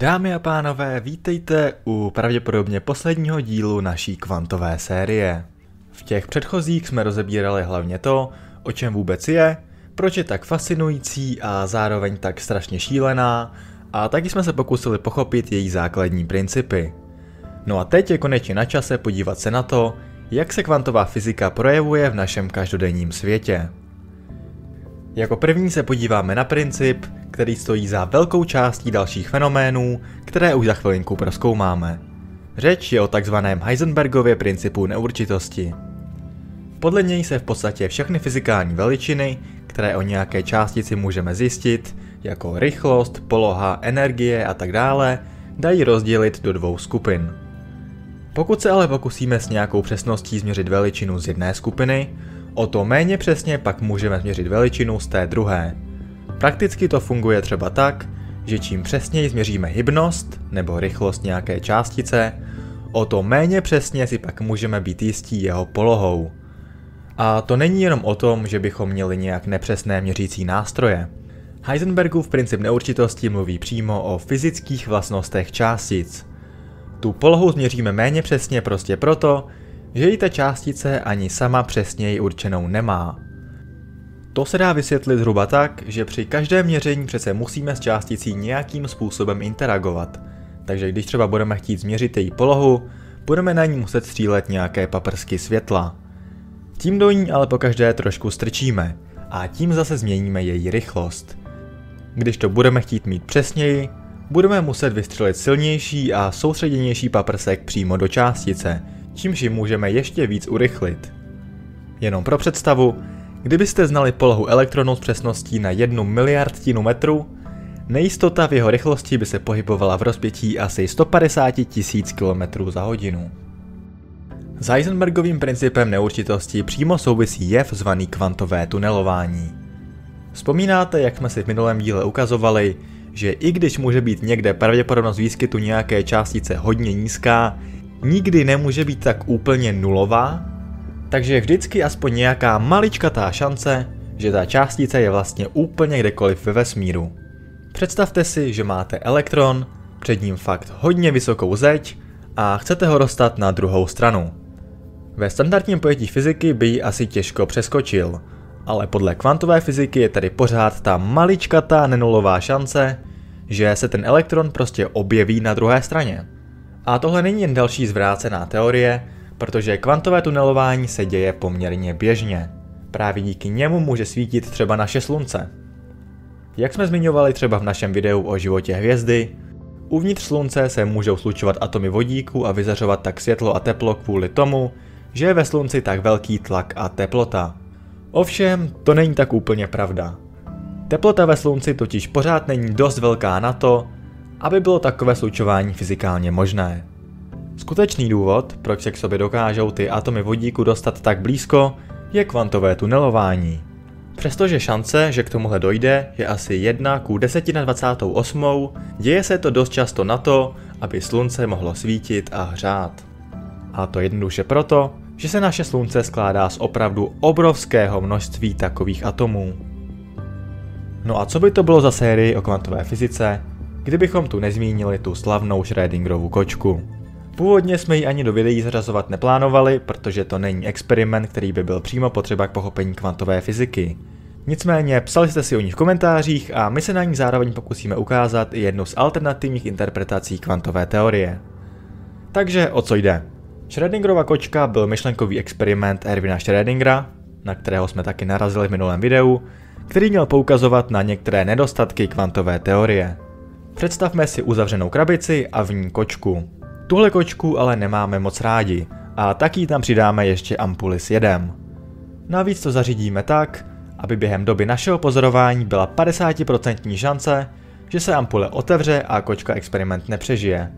Dámy a pánové, vítejte u pravděpodobně posledního dílu naší kvantové série. V těch předchozích jsme rozebírali hlavně to, o čem vůbec je, proč je tak fascinující a zároveň tak strašně šílená, a taky jsme se pokusili pochopit její základní principy. No a teď je konečně na čase podívat se na to, jak se kvantová fyzika projevuje v našem každodenním světě. Jako první se podíváme na princip, který stojí za velkou částí dalších fenoménů, které už za chvilinku prozkoumáme. Řeč je o takzvaném Heisenbergově principu neurčitosti. Podle něj se v podstatě všechny fyzikální veličiny, které o nějaké částici můžeme zjistit, jako rychlost, poloha, energie a tak dále, dají rozdělit do dvou skupin. Pokud se ale pokusíme s nějakou přesností změřit veličinu z jedné skupiny, o to méně přesně pak můžeme změřit veličinu z té druhé. Prakticky to funguje třeba tak, že čím přesněji změříme hybnost nebo rychlost nějaké částice, o to méně přesně si pak můžeme být jistí jeho polohou. A to není jenom o tom, že bychom měli nějak nepřesné měřící nástroje. Heisenbergův princip neurčitosti mluví přímo o fyzických vlastnostech částic. Tu polohu změříme méně přesně prostě proto, že ji ta částice ani sama přesněji určenou nemá. To se dá vysvětlit zhruba tak, že při každém měření přece musíme s částicí nějakým způsobem interagovat, takže když třeba budeme chtít změřit její polohu, budeme na ní muset střílet nějaké paprsky světla. Tím do ní ale pokaždé trošku strčíme a tím zase změníme její rychlost. Když to budeme chtít mít přesněji, budeme muset vystřelit silnější a soustředěnější paprsek přímo do částice, čímž ji můžeme ještě víc urychlit. Jenom pro představu, kdybyste znali polohu elektronu s přesností na 1 miliardtinu metru, nejistota v jeho rychlosti by se pohybovala v rozpětí asi 150 000 km/h. S Heisenbergovým principem neurčitosti přímo souvisí jev zvaný kvantové tunelování. Vzpomínáte, jak jsme si v minulém díle ukazovali, že i když může být někde pravděpodobnost výskytu nějaké částice hodně nízká, nikdy nemůže být tak úplně nulová, takže je vždycky aspoň nějaká maličkatá šance, že ta částice je vlastně úplně kdekoliv ve vesmíru. Představte si, že máte elektron, před ním fakt hodně vysokou zeď a chcete ho dostat na druhou stranu. Ve standardním pojetí fyziky by ji asi těžko přeskočil, ale podle kvantové fyziky je tady pořád ta maličkatá nenulová šance, že se ten elektron prostě objeví na druhé straně. A tohle není jen další zvrácená teorie, protože kvantové tunelování se děje poměrně běžně. Právě díky němu může svítit třeba naše slunce. Jak jsme zmiňovali třeba v našem videu o životě hvězdy, uvnitř slunce se můžou slučovat atomy vodíku a vyzařovat tak světlo a teplo kvůli tomu, že je ve slunci tak velký tlak a teplota. Ovšem, to není tak úplně pravda. Teplota ve slunci totiž pořád není dost velká na to, aby bylo takové slučování fyzikálně možné. Skutečný důvod, proč se k sobě dokážou ty atomy vodíku dostat tak blízko, je kvantové tunelování. Přestože šance, že k tomuhle dojde, je asi 1:1028, děje se to dost často na to, aby slunce mohlo svítit a hřát. A to jednoduše proto, že se naše slunce skládá z opravdu obrovského množství takových atomů. No a co by to bylo za sérii o kvantové fyzice, kdybychom tu nezmínili tu slavnou Schrödingerovu kočku? Původně jsme ji ani do videí zařazovat neplánovali, protože to není experiment, který by byl přímo potřeba k pochopení kvantové fyziky. Nicméně psali jste si o ní v komentářích a my se na ní zároveň pokusíme ukázat i jednu z alternativních interpretací kvantové teorie. Takže o co jde? Schrödingerova kočka byl myšlenkový experiment Erwina Schrödingera, na kterého jsme taky narazili v minulém videu, který měl poukazovat na některé nedostatky kvantové teorie. Představme si uzavřenou krabici a v ní kočku. Tuhle kočku ale nemáme moc rádi a taky tam přidáme ještě ampuly s jedem. Navíc to zařídíme tak, aby během doby našeho pozorování byla 50% šance, že se ampule otevře a kočka experiment nepřežije.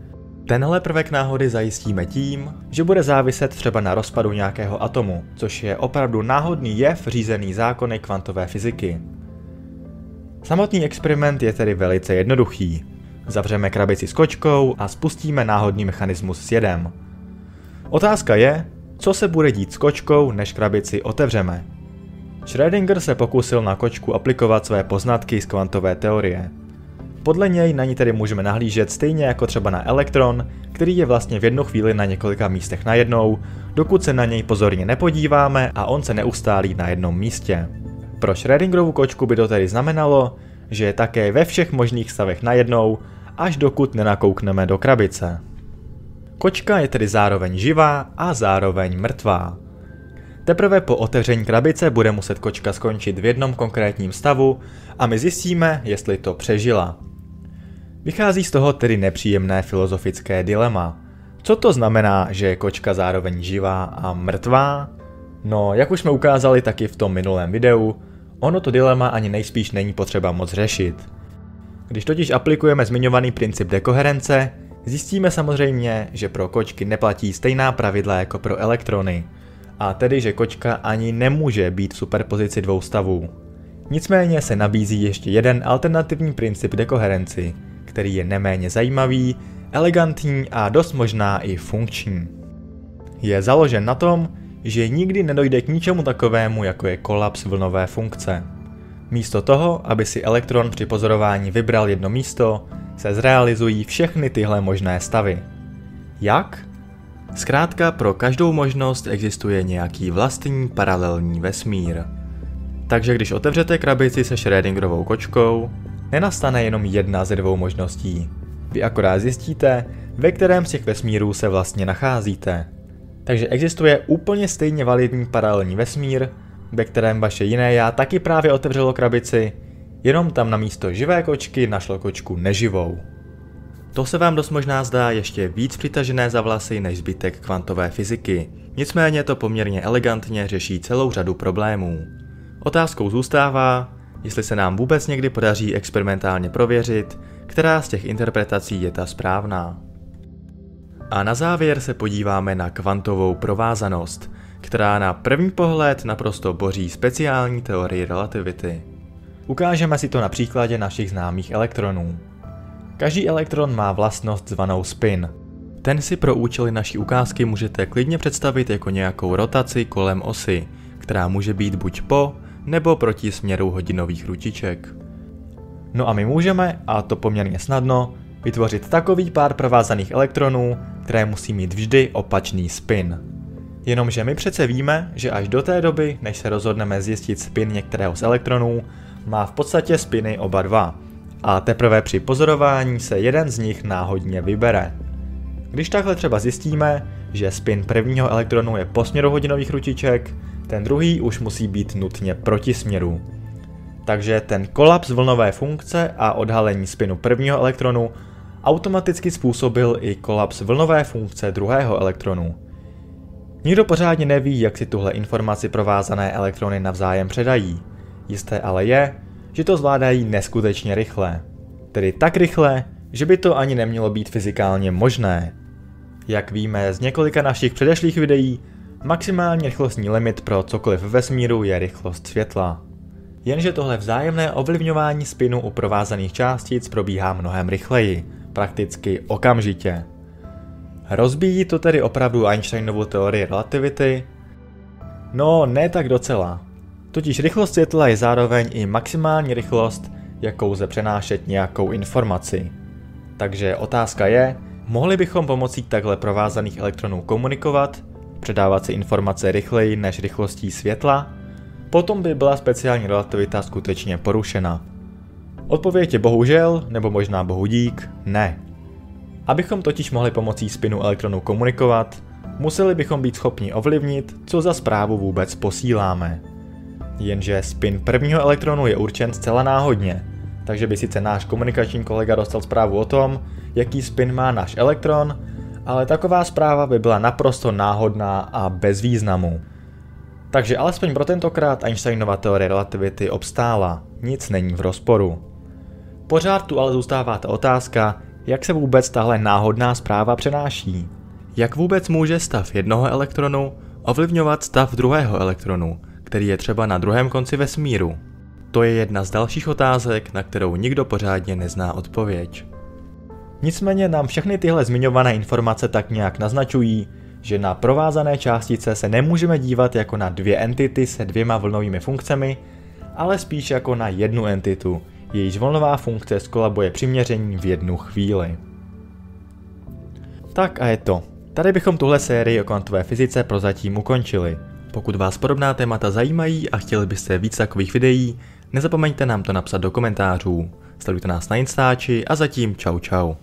Tenhle prvek náhody zajistíme tím, že bude záviset třeba na rozpadu nějakého atomu, což je opravdu náhodný jev řízený zákony kvantové fyziky. Samotný experiment je tedy velice jednoduchý. Zavřeme krabici s kočkou a spustíme náhodný mechanismus s jedem. Otázka je, co se bude dít s kočkou, než krabici otevřeme. Schrödinger se pokusil na kočku aplikovat své poznatky z kvantové teorie. Podle něj na ní tedy můžeme nahlížet stejně jako třeba na elektron, který je vlastně v jednu chvíli na několika místech najednou, dokud se na něj pozorně nepodíváme a on se neustálí na jednom místě. Pro Schrödingerovu kočku by to tedy znamenalo, že je také ve všech možných stavech najednou, až dokud nenakoukneme do krabice. Kočka je tedy zároveň živá a zároveň mrtvá. Teprve po otevření krabice bude muset kočka skončit v jednom konkrétním stavu a my zjistíme, jestli to přežila. Vychází z toho tedy nepříjemné filozofické dilema. Co to znamená, že je kočka zároveň živá a mrtvá? No, jak už jsme ukázali taky v tom minulém videu, ono to dilema ani nejspíš není potřeba moc řešit. Když totiž aplikujeme zmiňovaný princip dekoherence, zjistíme samozřejmě, že pro kočky neplatí stejná pravidla jako pro elektrony, a tedy že kočka ani nemůže být v superpozici dvou stavů. Nicméně se nabízí ještě jeden alternativní princip dekoherenci, který je neméně zajímavý, elegantní a dost možná i funkční. Je založen na tom, že nikdy nedojde k ničemu takovému, jako je kolaps vlnové funkce. Místo toho, aby si elektron při pozorování vybral jedno místo, se zrealizují všechny tyhle možné stavy. Jak? Zkrátka pro každou možnost existuje nějaký vlastní paralelní vesmír. Takže když otevřete krabici se Schrödingerovou kočkou, nenastane jenom jedna ze dvou možností. Vy akorát zjistíte, ve kterém z těch vesmírů se vlastně nacházíte. Takže existuje úplně stejně validní paralelní vesmír, ve kterém vaše jiné já taky právě otevřelo krabici, jenom tam na místo živé kočky našlo kočku neživou. To se vám dost možná zdá ještě víc přitažené za vlasy než zbytek kvantové fyziky, nicméně to poměrně elegantně řeší celou řadu problémů. Otázkou zůstává, jestli se nám vůbec někdy podaří experimentálně prověřit, která z těch interpretací je ta správná. A na závěr se podíváme na kvantovou provázanost, která na první pohled naprosto boří speciální teorii relativity. Ukážeme si to na příkladě našich známých elektronů. Každý elektron má vlastnost zvanou spin. Ten si pro účely naší ukázky můžete klidně představit jako nějakou rotaci kolem osy, která může být buď po, nebo proti směru hodinových ručiček. No a my můžeme, a to poměrně snadno, vytvořit takový pár provázaných elektronů, které musí mít vždy opačný spin. Jenomže my přece víme, že až do té doby, než se rozhodneme zjistit spin některého z elektronů, má v podstatě spiny oba dva. A teprve při pozorování se jeden z nich náhodně vybere. Když takhle třeba zjistíme, že spin prvního elektronu je po směru hodinových ručiček, ten druhý už musí být nutně proti směru. Takže ten kolaps vlnové funkce a odhalení spinu prvního elektronu automaticky způsobil i kolaps vlnové funkce druhého elektronu. Nikdo pořádně neví, jak si tuhle informaci provázané elektrony navzájem předají. Jisté ale je, že to zvládají neskutečně rychle. Tedy tak rychle, že by to ani nemělo být fyzikálně možné. Jak víme z několika našich předešlých videí, maximální rychlostní limit pro cokoliv ve vesmíru je rychlost světla. Jenže tohle vzájemné ovlivňování spinu u provázaných částic probíhá mnohem rychleji, prakticky okamžitě. Rozbíjí to tedy opravdu Einsteinovu teorii relativity? No, ne tak docela. Totiž rychlost světla je zároveň i maximální rychlost, jakou lze přenášet nějakou informaci. Takže otázka je, mohli bychom pomocí takhle provázaných elektronů komunikovat, předávat si informace rychleji než rychlostí světla? Potom by byla speciální relativita skutečně porušena. Odpověď je bohužel, nebo možná bohudík, ne. Abychom totiž mohli pomocí spinu elektronů komunikovat, museli bychom být schopni ovlivnit, co za zprávu vůbec posíláme. Jenže spin prvního elektronu je určen zcela náhodně, takže by sice náš komunikační kolega dostal zprávu o tom, jaký spin má náš elektron, ale taková zpráva by byla naprosto náhodná a bez významu. Takže alespoň pro tentokrát Einsteinova teorie relativity obstála, nic není v rozporu. Pořád tu ale zůstává ta otázka, jak se vůbec tahle náhodná zpráva přenáší. Jak vůbec může stav jednoho elektronu ovlivňovat stav druhého elektronu, který je třeba na druhém konci vesmíru? To je jedna z dalších otázek, na kterou nikdo pořádně nezná odpověď. Nicméně nám všechny tyhle zmiňované informace tak nějak naznačují, že na provázané částice se nemůžeme dívat jako na dvě entity se dvěma vlnovými funkcemi, ale spíš jako na jednu entitu, jejíž volnová funkce skolabuje přiměření v jednu chvíli. Tak a je to. Tady bychom tuhle sérii o kvantové fyzice prozatím ukončili. Pokud vás podobná témata zajímají a chtěli byste víc takových videí, nezapomeňte nám to napsat do komentářů. Sledujte nás na Instači a zatím čau čau.